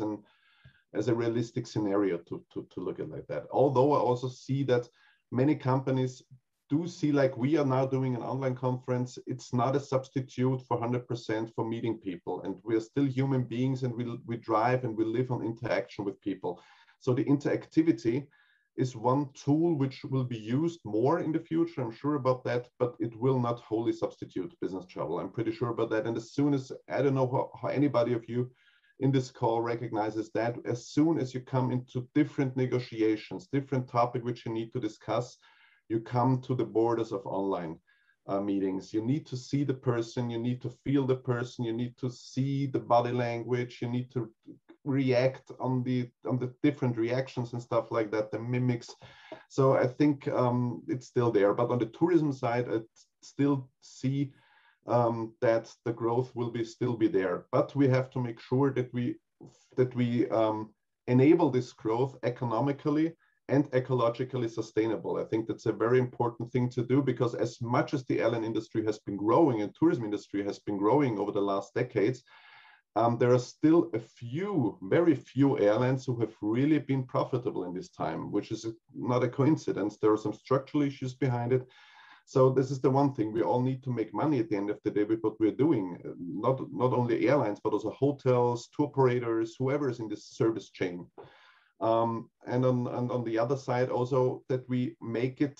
a realistic scenario to look at like that. Although I also see that many companies do see, like we are now doing an online conference, it's not a substitute for 100% for meeting people. And we're still human beings, and we drive and we live on interaction with people. So the interactivity is one tool which will be used more in the future, I'm sure about that, but it will not wholly substitute business travel. I'm pretty sure about that. And as soon as, I don't know how anybody of you in this call recognizes that, as soon as you come into different negotiations, different topic which you need to discuss, you come to the borders of online meetings. You need to see the person, you need to feel the person, you need to see the body language, you need to react on the different reactions and stuff like that, the mimics. So I think it's still there. But on the tourism side, I still see that the growth will still be there. But we have to make sure that we enable this growth economically and ecologically sustainable. I think that's a very important thing to do, because as much as the airline industry has been growing and tourism industry has been growing over the last decades, there are still a few, very few airlines who have really been profitable in this time, which is not a coincidence. There are some structural issues behind it. So this is the one thing. We all need to make money at the end of the day with what we're doing, not only airlines, but also hotels, tour operators, whoever is in this service chain. And on the other side also, that we make it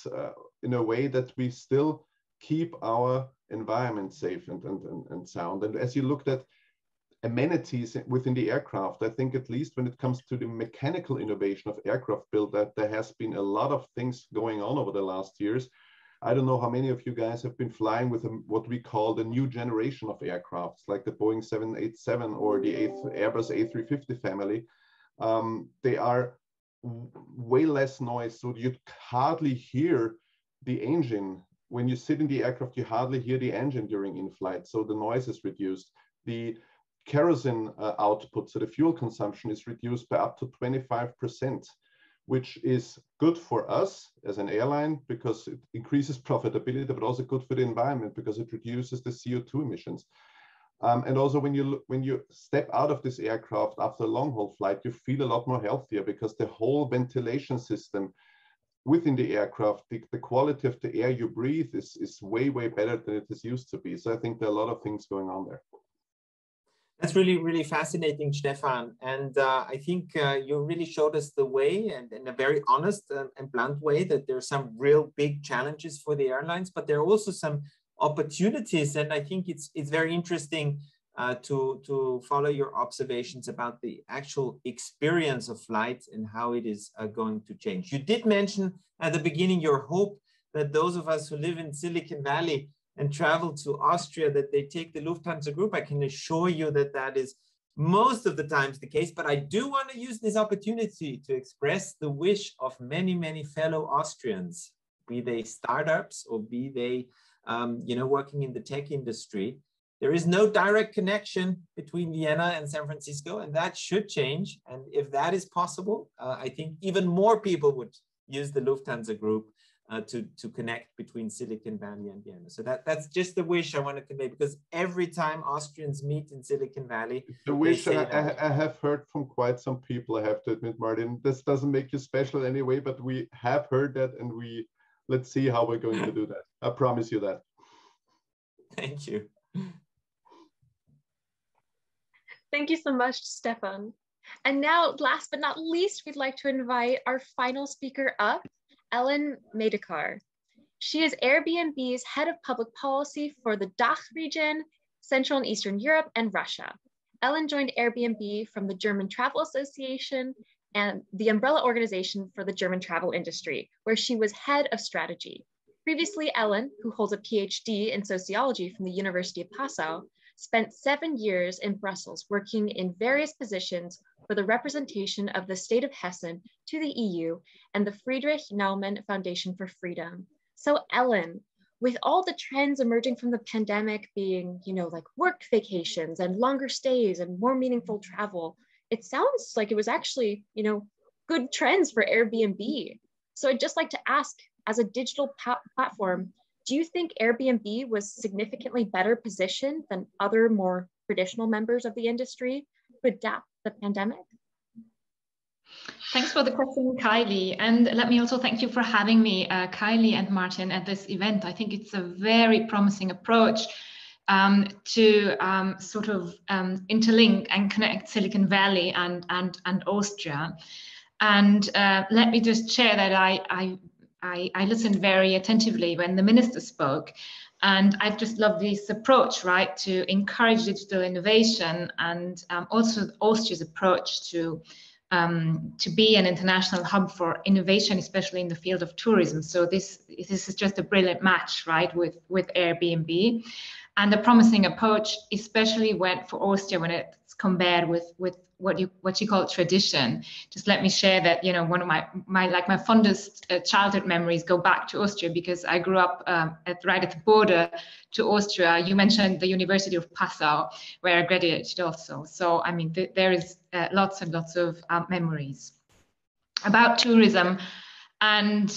in a way that we still keep our environment safe and sound. And as you looked at amenities within the aircraft, I think at least when it comes to the mechanical innovation of aircraft build, that there has been a lot of things going on over the last years. I don't know how many of you guys have been flying with what we call the new generation of aircrafts, like the Boeing 787 or the Airbus A350 family. They are way less noise, so you hardly hear the engine. When you sit in the aircraft, you hardly hear the engine during in-flight, so the noise is reduced. The kerosene output, so the fuel consumption, is reduced by up to 25%, which is good for us as an airline because it increases profitability, but also good for the environment because it reduces the CO2 emissions. And also when you step out of this aircraft after a long-haul flight, you feel a lot more healthier because the whole ventilation system within the aircraft, the quality of the air you breathe is way, way better than it is used to be. So I think there are a lot of things going on there. That's really, really fascinating, Stefan. And I think you really showed us the way, and in a very honest and blunt way, that there are some real big challenges for the airlines, but there are also some opportunities. And I think it's very interesting to follow your observations about the actual experience of flight and how it is going to change. You did mention at the beginning your hope that those of us who live in Silicon Valley and travel to Austria, that they take the Lufthansa Group. I can assure you that that is most of the times the case, but I do want to use this opportunity to express the wish of many, many fellow Austrians, be they startups or be they working in the tech industry. There is no direct connection between Vienna and San Francisco, and that should change. And if that is possible, I think even more people would use the Lufthansa Group to connect between Silicon Valley and Vienna. So that's just the wish I want to convey, because every time Austrians meet in Silicon Valley, the wish I have heard from quite some people, I have to admit, Martin. This doesn't make you special anyway, but we have heard that, and let's see how we're going to do that. I promise you that. Thank you. Thank you so much, Stefan. And now, last but not least, we'd like to invite our final speaker up, Ellen Madeker. She is Airbnb's head of public policy for the DACH region, Central and Eastern Europe, and Russia. Ellen joined Airbnb from the German Travel Association and the umbrella organization for the German travel industry, where she was head of strategy. Previously, Ellen, who holds a PhD in sociology from the University of Passau, spent 7 years in Brussels working in various positions for the representation of the state of Hessen to the EU and the Friedrich Naumann Foundation for Freedom. So Ellen, with all the trends emerging from the pandemic being, you know, like work vacations and longer stays and more meaningful travel, it sounds like it was actually, you know, good trends for Airbnb. So I'd just like to ask, as a digital platform, do you think Airbnb was significantly better positioned than other more traditional members of the industry to adapt the pandemic? Thanks for the question, Kylee. And let me also thank you for having me, Kylee and Martin, at this event. I think it's a very promising approach to interlink and connect Silicon Valley and Austria. And let me just share that I listened very attentively when the minister spoke, and I just love this approach, right, to encourage digital innovation, and also Austria's approach to be an international hub for innovation, especially in the field of tourism. So this is just a brilliant match, right, with Airbnb, and a promising approach, especially for Austria when it's compared with what you call tradition. Just let me share that, you know, one of my fondest childhood memories go back to Austria, because I grew up right at the border to Austria. You mentioned the University of Passau, where I graduated also. So, I mean, there is lots and lots of memories about tourism and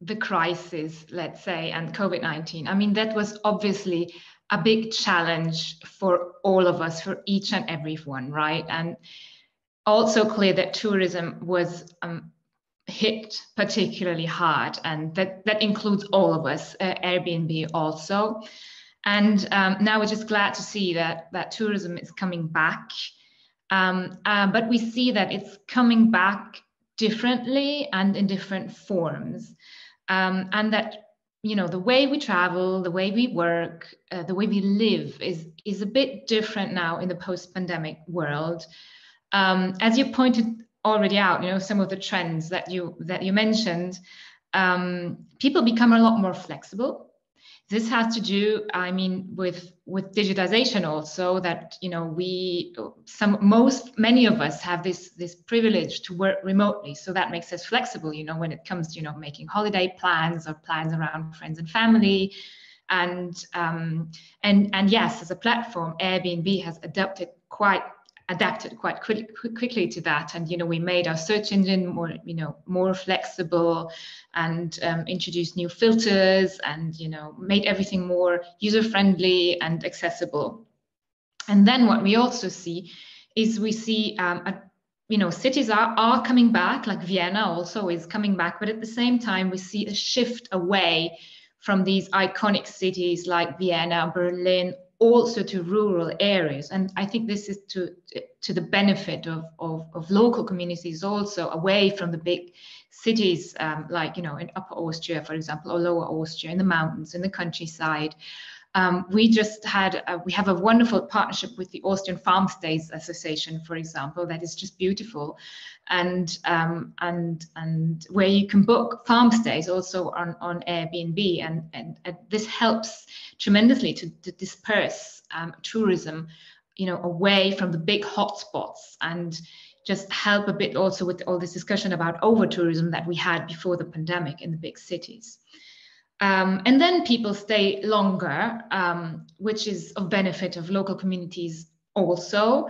the crisis, let's say, and COVID-19. I mean, that was obviously a big challenge for all of us, for each and everyone, right? And also clear that tourism was hit particularly hard, and that includes all of us, Airbnb also. And now we're just glad to see that tourism is coming back, but we see that it's coming back differently and in different forms, and that, you know, the way we travel, the way we work, the way we live is a bit different now in the post-pandemic world. As you pointed already out, you know, some of the trends that you mentioned, people become a lot more flexible. This has to do, I mean, with digitization also, that, you know, many of us have this privilege to work remotely. So that makes us flexible, you know, when it comes to, you know, making holiday plans or plans around friends and family. And yes, as a platform, Airbnb has adapted quite quickly to that. And, you know, we made our search engine more, you know, more flexible, and introduced new filters, and, you know, made everything more user-friendly and accessible. And then what we also see is cities are coming back, like Vienna also is coming back, but at the same time, we see a shift away from these iconic cities like Vienna, Berlin, also to rural areas. And I think this is to the benefit of local communities also, away from the big cities, like, you know, in Upper Austria, for example, or Lower Austria, in the mountains, in the countryside. We have a wonderful partnership with the Austrian Farm Stays Association, for example, that is just beautiful, and where you can book farm stays also on Airbnb, and this helps tremendously to disperse tourism, you know, away from the big hotspots, and just help a bit also with all this discussion about over tourism that we had before the pandemic in the big cities. And then people stay longer, which is of benefit of local communities also.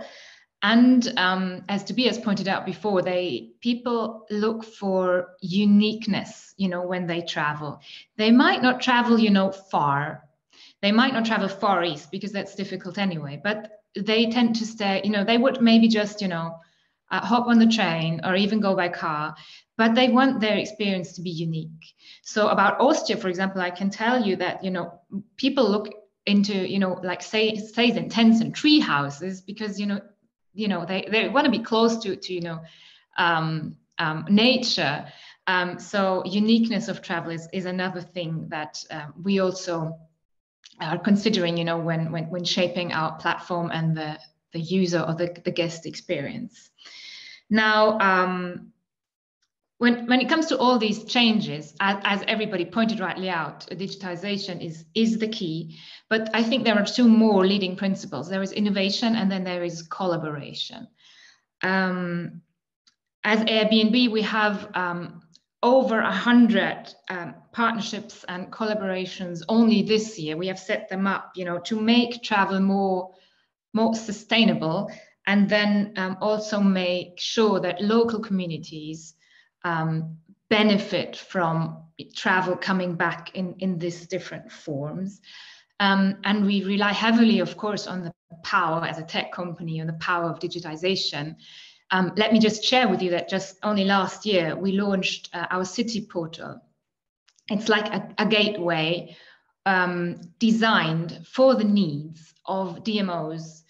And as Tobias pointed out before, people look for uniqueness, you know, when they travel. They might not travel, you know, far. They might not travel far east because that's difficult anyway, but they tend to stay, you know, they would maybe just, you know, hop on the train or even go by car, but they want their experience to be unique. So about Austria, for example, I can tell you that, you know, people look into, you know, like stays in tents and tree houses because, you know, they want to be close to you know, nature. So uniqueness of travel is another thing that we also are considering, you know, when shaping our platform and the user or the guest experience. Now, when it comes to all these changes, as everybody pointed rightly out, digitization is the key. But I think there are two more leading principles. There is innovation and then there is collaboration. As Airbnb, we have over 100 partnerships and collaborations only this year. We have set them up, you know, to make travel more sustainable, and then also make sure that local communities benefit from travel coming back in these different forms. And we rely heavily, of course, on the power as a tech company, on the power of digitization. Let me just share with you that just only last year, we launched our city portal. It's like a gateway designed for the needs of DMOs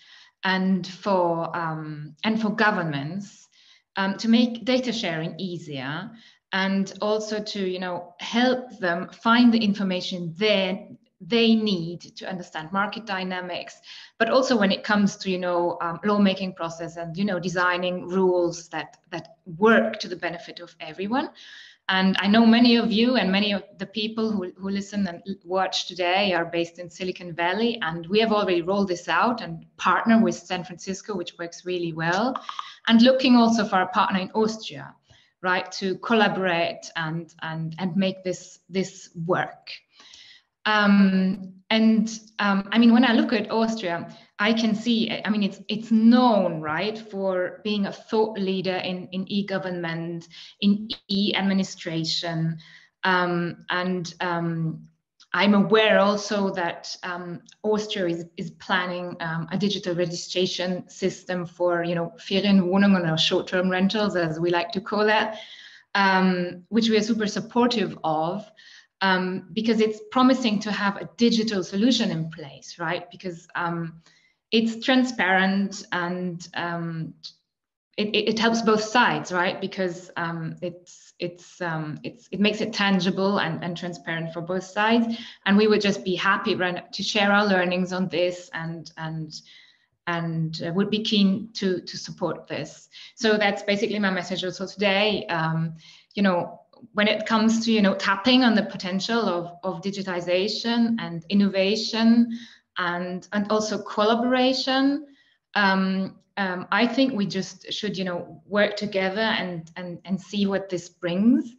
and for governments to make data sharing easier and also to, you know, help them find the information they need to understand market dynamics, but also when it comes to, you know, lawmaking process and, you know, designing rules that work to the benefit of everyone. And I know many of you and many of the people who listen and watch today are based in Silicon Valley, and we have already rolled this out and partner with San Francisco, which works really well, and looking also for a partner in Austria, right, to collaborate and make this work. I mean, when I look at Austria, I can see, I mean, it's known, right, for being a thought leader in e-government, in e-administration. I'm aware also that Austria is planning a digital registration system for, you know, Ferienwohnungen or short-term rentals, as we like to call that, which we are super supportive of. Because it's promising to have a digital solution in place, right? Because it's transparent and it helps both sides, right? Because it makes it tangible and transparent for both sides. And we would just be happy to share our learnings on this and would be keen to support this. So that's basically my message also today. You know, when it comes to, you know, tapping on the potential of digitization and innovation and also collaboration, I think we just should, you know, work together and see what this brings,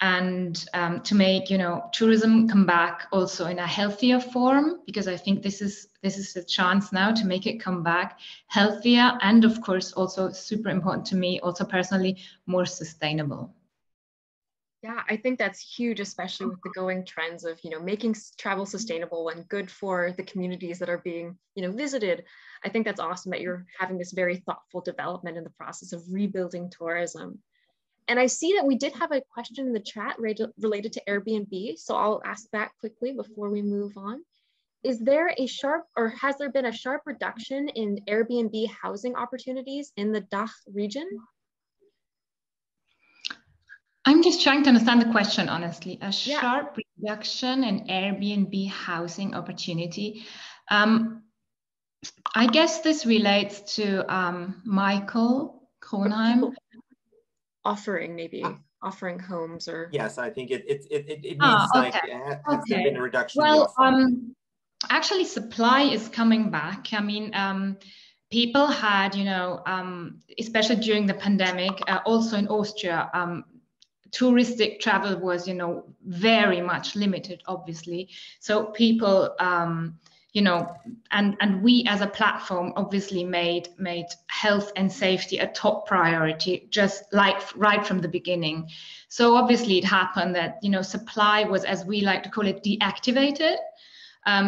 and to make, you know, tourism come back also in a healthier form, because I think this is the chance now to make it come back healthier and, of course, also super important to me, also personally, more sustainable. Yeah, I think that's huge, especially with the going trends of, you know, making travel sustainable and good for the communities that are being, you know, visited. I think that's awesome that you're having this very thoughtful development in the process of rebuilding tourism. And I see that we did have a question in the chat related to Airbnb, so I'll ask that quickly before we move on. Is there a sharp, or has there been a sharp reduction in Airbnb housing opportunities in the DACH region? I'm just trying to understand the question, honestly. A sharp reduction in Airbnb housing opportunity. I guess this relates to Michael Kronheim. Offering, maybe, offering homes or... Yes, I think it means there been a reduction. Well, actually supply is coming back. I mean, people had, you know, especially during the pandemic, also in Austria, touristic travel was, you know, very much limited, obviously. So people, you know, and we as a platform obviously made health and safety a top priority, just like right from the beginning. So obviously it happened that, you know, supply was, as we like to call it, deactivated.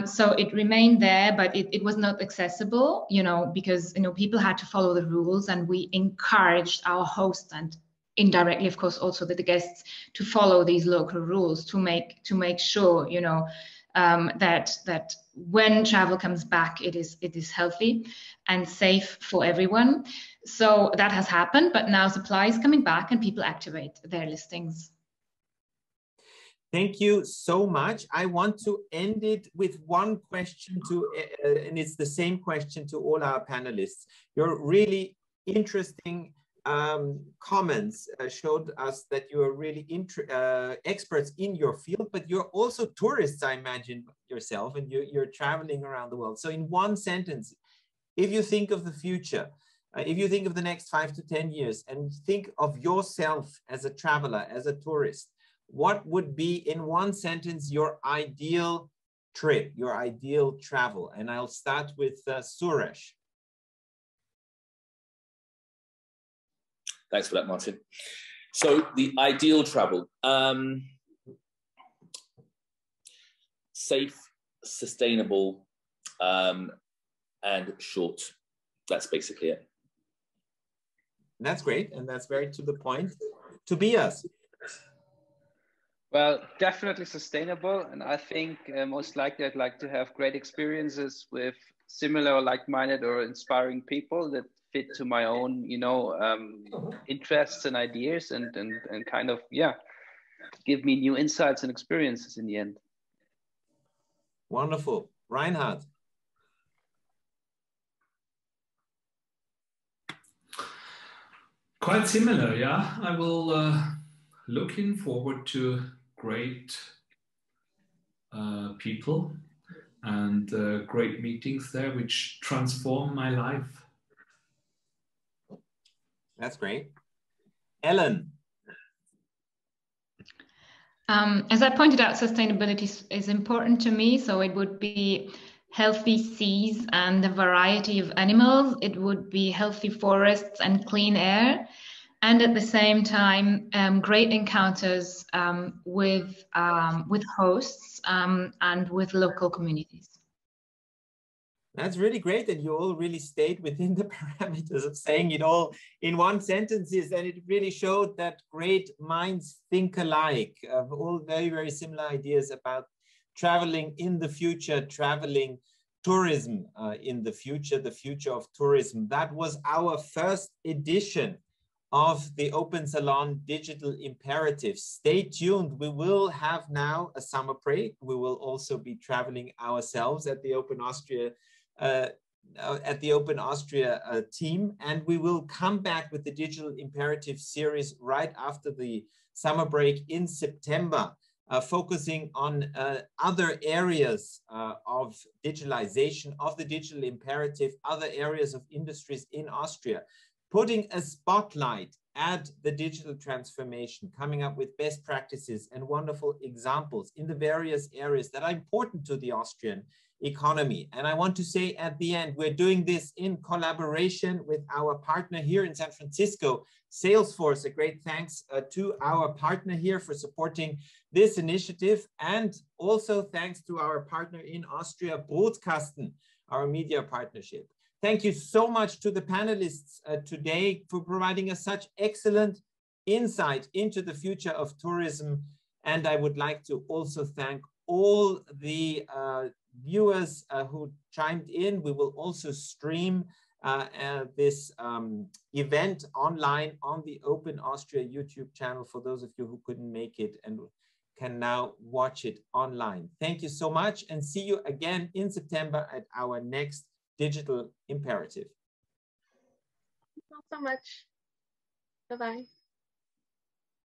So it remained there, but it was not accessible, you know, because, you know, people had to follow the rules, and we encouraged our hosts and indirectly, of course, also the guests to follow these local rules to make sure, you know, that when travel comes back, it is healthy and safe for everyone. So that has happened, but now supply is coming back and people activate their listings. Thank you so much. I want to end it with one question and it's the same question to all our panelists. Your really interesting comments showed us that you are really experts in your field, but you're also tourists, I imagine, yourself, and you're traveling around the world. So in one sentence, if you think of the future, if you think of the next 5 to 10 years and think of yourself as a traveler, as a tourist, what would be, in one sentence, your ideal trip, your ideal travel? And I'll start with Suresh. Thanks for that, Martin. So the ideal travel, safe, sustainable, and short. That's basically it. That's great. And that's very to the point. Tobias. Well, definitely sustainable. And I think most likely I'd like to have great experiences with similar or like-minded or inspiring people that fit to my own, you know, interests and ideas and kind of, yeah, give me new insights and experiences in the end. Wonderful. Reinhard. Quite similar, yeah. I will looking forward to great people and great meetings there, which transform my life. That's great. Ellen. As I pointed out, sustainability is important to me. So it would be healthy seas and a variety of animals. It would be healthy forests and clean air. And at the same time, great encounters with hosts and with local communities. That's really great, and you all really stayed within the parameters of saying it all in one sentences, and it really showed that great minds think alike of all very, very similar ideas about traveling in the future, traveling tourism in the future of tourism. That was our first edition of the Open Salon Digital Imperative. Stay tuned. We will have now a summer break. We will also be traveling ourselves at the Open Austria team, and we will come back with the Digital Imperative series right after the summer break in September, focusing on other areas of digitalization of the Digital Imperative, other areas of industries in Austria, putting a spotlight at the digital transformation, coming up with best practices and wonderful examples in the various areas that are important to the Austrian economy. And I want to say at the end, we're doing this in collaboration with our partner here in San Francisco, Salesforce. A great thanks to our partner here for supporting this initiative. And also thanks to our partner in Austria, Brotkasten, our media partnership. Thank you so much to the panelists today for providing us such excellent insight into the future of tourism. And I would like to also thank all the viewers who chimed in. We will also stream this event online on the Open Austria YouTube channel for those of you who couldn't make it and can now watch it online. Thank you so much, and see you again in September at our next Digital Imperative. Thank you so much. Bye-bye.